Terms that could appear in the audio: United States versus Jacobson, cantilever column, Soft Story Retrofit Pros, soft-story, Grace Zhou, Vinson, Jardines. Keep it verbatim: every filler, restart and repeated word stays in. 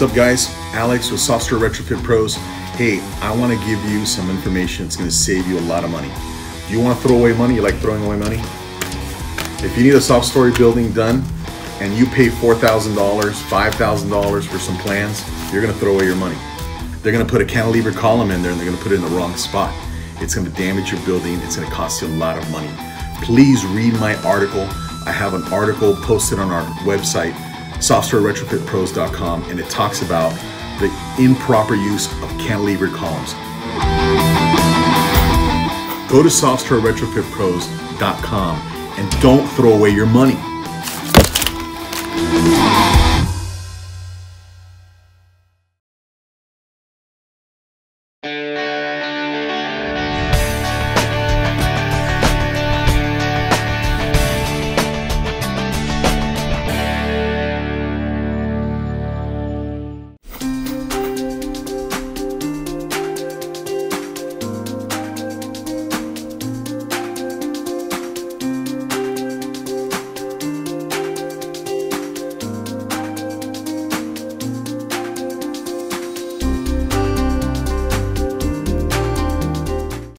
What's up, guys? Alex with Soft Story Retrofit Pros. Hey, I want to give you some information that's going to save you a lot of money. Do you want to throw away money? You like throwing away money? If you need a soft story building done and you pay four thousand dollars, five thousand dollars for some plans, you're going to throw away your money. They're going to put a cantilever column in there and they're going to put it in the wrong spot. It's going to damage your building. It's going to cost you a lot of money. Please read my article. I have an article posted on our website, soft story retrofit pros dot com, and it talks about the improper use of cantilever columns. Go to soft story retrofit pros dot com and don't throw away your money.